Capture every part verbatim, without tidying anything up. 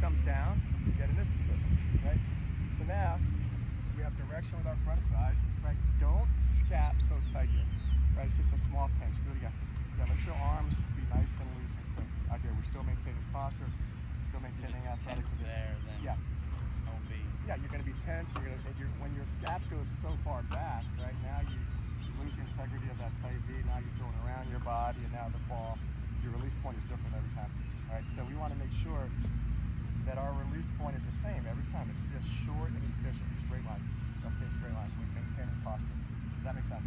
comes down, we get in this position, right? So now we have direction with our front side, right? Don't scap so tight here, right? It's just a small pinch. Do it again. Yeah, let your arms be nice and loose and quick. Okay, we're still maintaining posture, still maintaining athletic condition. There, then yeah. Don't be. Yeah, you're going to be tense. You're going to if you're, when your scap goes so far back, right now you lose the integrity of that tight V. Now you're throwing around your body, and now the ball, your release point is different every time. All right, so we want to make sure that our release point is the same every time. It's just short and efficient, straight line. Okay, straight line. We maintain the posture. Does that make sense?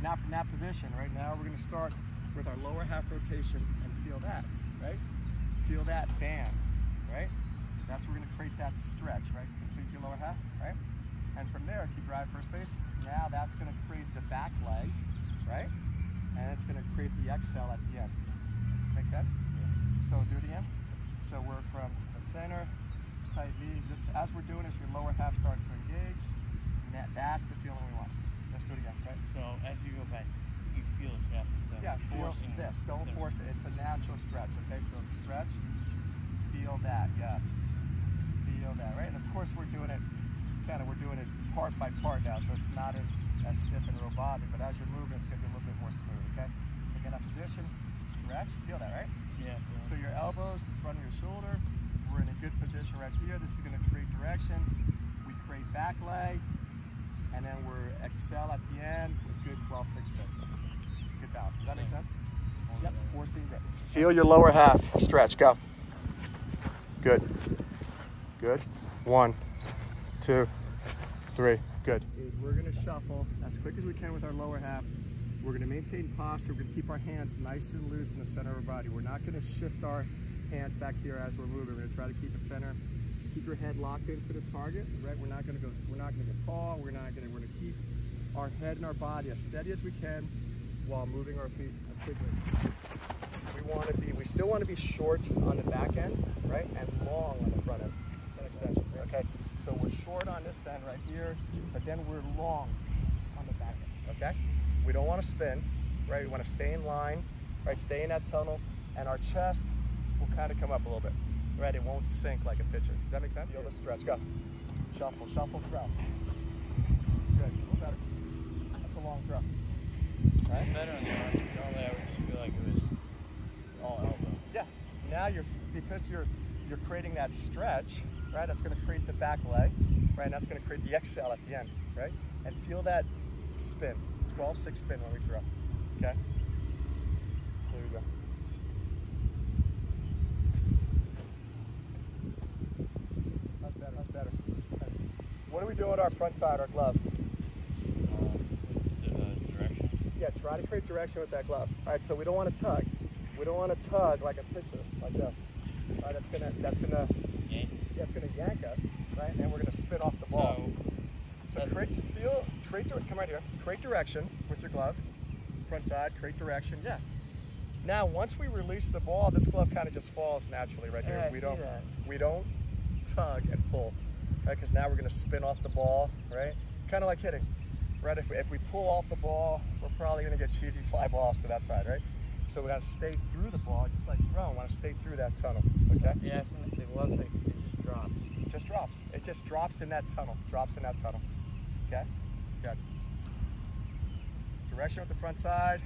Now from that position, right now we're going to start with our lower half rotation and feel that, right? Feel that band, right? That's where we're going to create that stretch, right? Continue your lower half, right? And from there, keep your eye first base. Now that's going to create the back leg, right? And it's going to create the exhale at the end. Make sense? Yeah. So do it again. So we're from the center, tight V. Just as we're doing this, your lower half starts to engage. And that, that's the feeling we want. Let's do it again, right? So as you go back, you feel this happen. So yeah, feel this. Don't so. force it. It's a natural stretch, okay? So stretch, feel that, yes. Feel that, right? And of course we're doing it, kind of we're doing it part by part now, so it's not as, as stiff and robotic, but as you're moving, it's going to be a little bit more smooth, okay? So get that position, stretch, feel that, right? Yeah. Feel so your elbows in front of your shoulder, we're in a good position right here. This is going to create direction. We create back leg, and then we're exhale at the end with good twelve six spins. Good balance. Does that make sense? Yep, forcing grip. Feel your lower half, stretch, go. Good. Good. One, two, three, good. We're gonna shuffle as quick as we can with our lower half. We're gonna maintain posture. We're gonna keep our hands nice and loose in the center of our body. We're not gonna shift our hands back here as we're moving. We're gonna try to keep it center. Keep your head locked into the target, right? We're not gonna go, we're not gonna get tall. We're not gonna, we're gonna keep our head and our body as steady as we can while moving our feet as quickly. We wanna be, we still wanna be short on the back end, right? And long on the front end. It's an extension, okay? So we're short on this end right here, but then we're long on the back end, okay? We don't want to spin, right? We want to stay in line, right? Stay in that tunnel, and our chest will kind of come up a little bit, right? It won't sink like a pitcher. Does that make sense? Yeah. Let's stretch, go. Shuffle, shuffle, throw. Good, a little better. That's a long throw. Right? Better on the arms. Normally I would just feel like it was all elbow. Yeah, now you're, because you're, you're creating that stretch, right? That's going to create the back leg, right? And that's going to create the exhale at the end, right? And feel that spin, twelve six spin when we throw, okay? There we go. That's better, that's better. Okay. What do we do with our front side, our glove? Uh, direction. Yeah, try to create direction with that glove. All right, so we don't want to tug. We don't want to tug like a pitcher, like this. All right, that's going to, that's going to, yeah, it's going to yank us, right? And we're going to spit off the ball. So, so create, feel, create, come right here, create direction with your glove, front side, create direction, yeah. Now, once we release the ball, this glove kind of just falls naturally right here. Yeah, we don't, that. we don't tug and pull, right? Because now we're going to spin off the ball, right? Kind of like hitting, right? If we, if we pull off the ball, we're probably going to get cheesy fly balls to that side, right? So we got to stay through the ball, just like throwing. Want to stay through that tunnel, okay? Yeah, it's like the glove thing. It just drops. It just drops. It just drops in that tunnel. Drops in that tunnel. Okay? Good. Direction with the front side.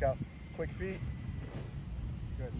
Go. Quick feet. Good.